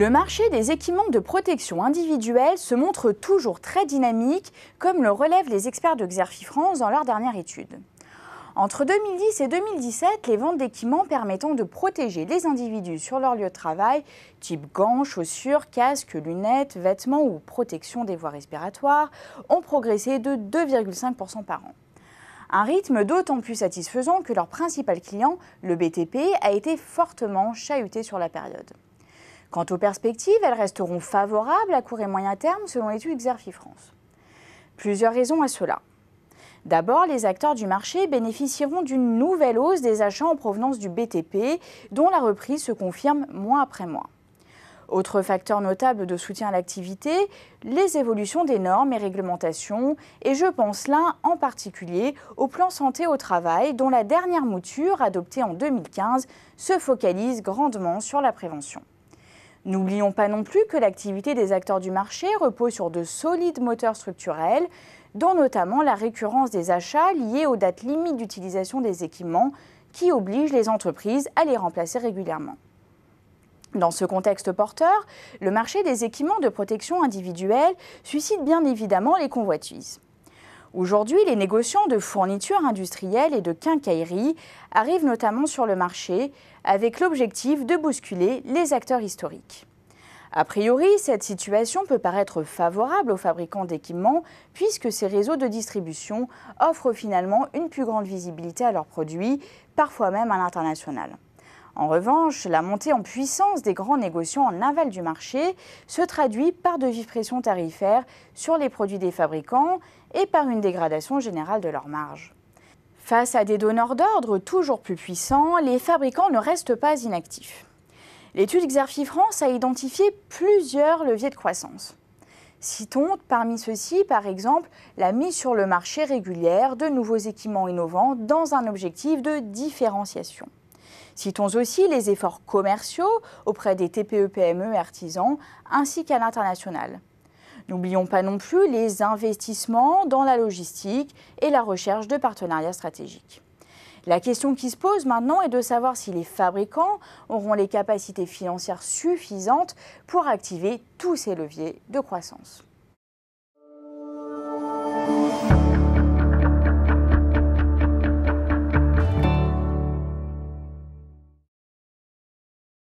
Le marché des équipements de protection individuelle se montre toujours très dynamique, comme le relèvent les experts de Xerfi France dans leur dernière étude. Entre 2010 et 2017, les ventes d'équipements permettant de protéger les individus sur leur lieu de travail, type gants, chaussures, casques, lunettes, vêtements ou protection des voies respiratoires, ont progressé de 2,5% par an. Un rythme d'autant plus satisfaisant que leur principal client, le BTP, a été fortement chahuté sur la période. Quant aux perspectives, elles resteront favorables à court et moyen terme selon l'étude Xerfi France. Plusieurs raisons à cela. D'abord, les acteurs du marché bénéficieront d'une nouvelle hausse des achats en provenance du BTP, dont la reprise se confirme mois après mois. Autre facteur notable de soutien à l'activité, les évolutions des normes et réglementations, et je pense là en particulier au plan santé au travail, dont la dernière mouture, adoptée en 2015, se focalise grandement sur la prévention. N'oublions pas non plus que l'activité des acteurs du marché repose sur de solides moteurs structurels, dont notamment la récurrence des achats liés aux dates limites d'utilisation des équipements qui obligent les entreprises à les remplacer régulièrement. Dans ce contexte porteur, le marché des équipements de protection individuelle suscite bien évidemment les convoitises. Aujourd'hui, les négociants de fournitures industrielles et de quincaillerie arrivent notamment sur le marché avec l'objectif de bousculer les acteurs historiques. A priori, cette situation peut paraître favorable aux fabricants d'équipements puisque ces réseaux de distribution offrent finalement une plus grande visibilité à leurs produits, parfois même à l'international. En revanche, la montée en puissance des grands négociants en aval du marché se traduit par de vives pressions tarifaires sur les produits des fabricants et par une dégradation générale de leurs marges. Face à des donneurs d'ordre toujours plus puissants, les fabricants ne restent pas inactifs. L'étude Xerfi France a identifié plusieurs leviers de croissance. Citons parmi ceux-ci, par exemple, la mise sur le marché régulière de nouveaux équipements innovants dans un objectif de différenciation. Citons aussi les efforts commerciaux auprès des TPE-PME artisans ainsi qu'à l'international. N'oublions pas non plus les investissements dans la logistique et la recherche de partenariats stratégiques. La question qui se pose maintenant est de savoir si les fabricants auront les capacités financières suffisantes pour activer tous ces leviers de croissance.